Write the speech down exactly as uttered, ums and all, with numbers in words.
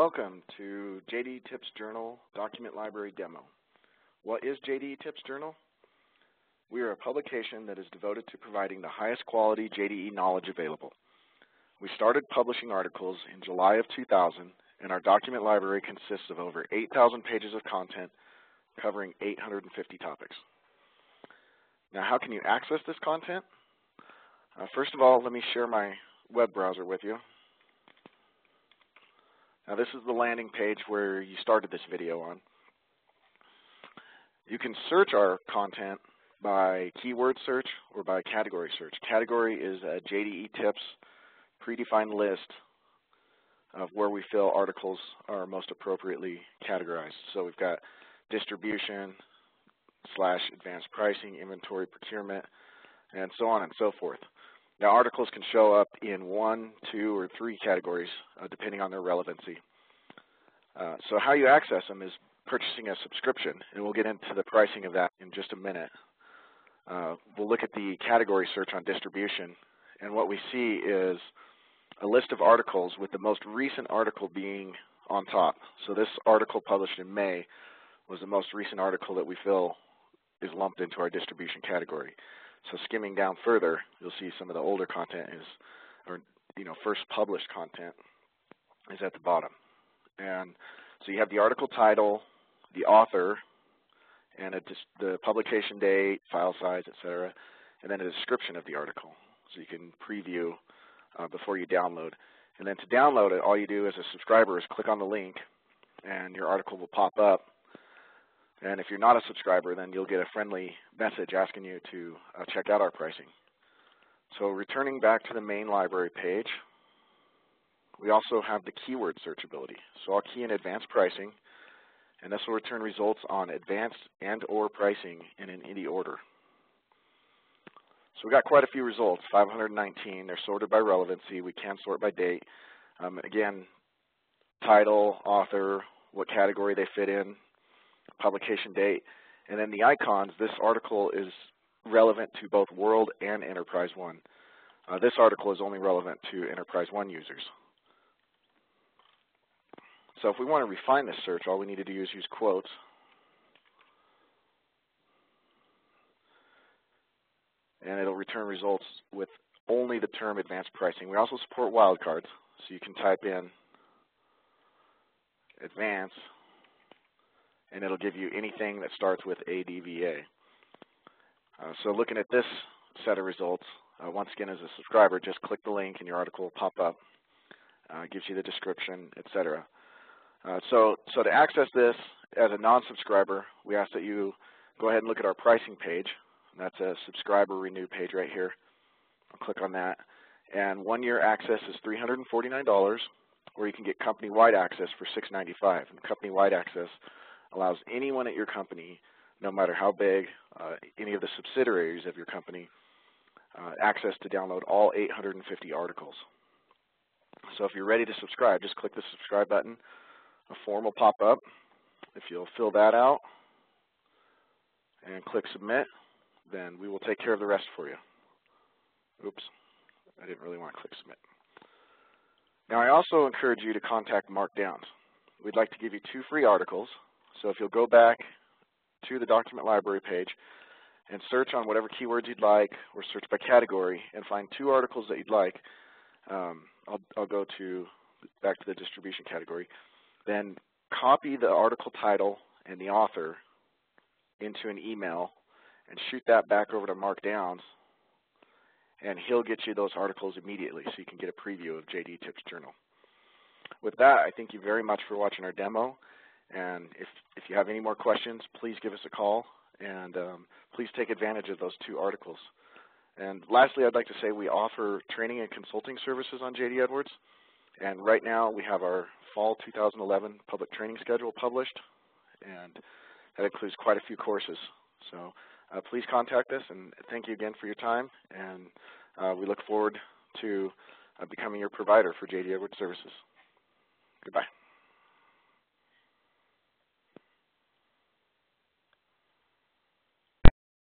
Welcome to J D Tips Journal Document Library Demo. What is J D Tips Journal? We are a publication that is devoted to providing the highest quality J D E knowledge available. We started publishing articles in July of two thousand, and our document library consists of over eight thousand pages of content covering eight hundred fifty topics. Now, how can you access this content? Uh, first of all, let me share my web browser with you. Now, this is the landing page where you started this video on. You can search our content by keyword search or by category search. Category is a J D E Tips predefined list of where we feel articles are most appropriately categorized. So we've got distribution, slash advanced pricing, inventory procurement, and so on and so forth. Now, articles can show up in one, two, or three categories, uh, depending on their relevancy. Uh, so how you access them is purchasing a subscription, and we'll get into the pricing of that in just a minute. Uh, we'll look at the category search on distribution, and what we see is a list of articles with the most recent article being on top. So this article published in May was the most recent article that we feel is lumped into our distribution category. So skimming down further, you'll see some of the older content is, or you know, first published content is at the bottom. And so you have the article title, the author, and a, the publication date, file size, et cetera, and then a description of the article. So you can preview uh, before you download. And then to download it, all you do as a subscriber is click on the link, and your article will pop up. And if you're not a subscriber, then you'll get a friendly message asking you to uh, check out our pricing. So returning back to the main library page, we also have the keyword searchability. So I'll key in advanced pricing, and this will return results on advanced and or pricing in any order. So we got quite a few results, five hundred nineteen. They're sorted by relevancy. We can sort by date. Um, again, title, author, what category they fit in, publication date, and then the icons. This article is relevant to both World and Enterprise One. Uh, this article is only relevant to Enterprise One users. So if we want to refine this search, all we need to do is use quotes. And it'll return results with only the term advanced pricing. We also support wildcards, so you can type in advanced, and it'll give you anything that starts with A D V A. Uh, so looking at this set of results, uh, once again as a subscriber, just click the link and your article will pop up, uh, gives you the description, et cetera. Uh, so, so to access this as a non-subscriber, we ask that you go ahead and look at our pricing page. And that's a subscriber renew page right here. I'll click on that. And one-year access is three hundred forty-nine dollars, or you can get company-wide access for six ninety-five. And company-wide access allows anyone at your company, no matter how big, uh, any of the subsidiaries of your company, uh, access to download all eight hundred fifty articles. So if you're ready to subscribe, just click the subscribe button. A form will pop up. If you'll fill that out and click submit, then we will take care of the rest for you. Oops, I didn't really want to click submit. Now, I also encourage you to contact Mark Downs. We'd like to give you two free articles. So if you'll go back to the document library page and search on whatever keywords you'd like, or search by category, and find two articles that you'd like, um, I'll, I'll go to back to the distribution category, then copy the article title and the author into an email and shoot that back over to Mark Downs, and he'll get you those articles immediately so you can get a preview of J D Tips Journal. With that, I thank you very much for watching our demo. And if, if you have any more questions, please give us a call, and um, please take advantage of those two articles. And lastly, I'd like to say we offer training and consulting services on J D Edwards, and right now we have our fall two thousand eleven public training schedule published, and that includes quite a few courses. So uh, please contact us, and thank you again for your time, and uh, we look forward to uh, becoming your provider for J D Edwards services. Goodbye.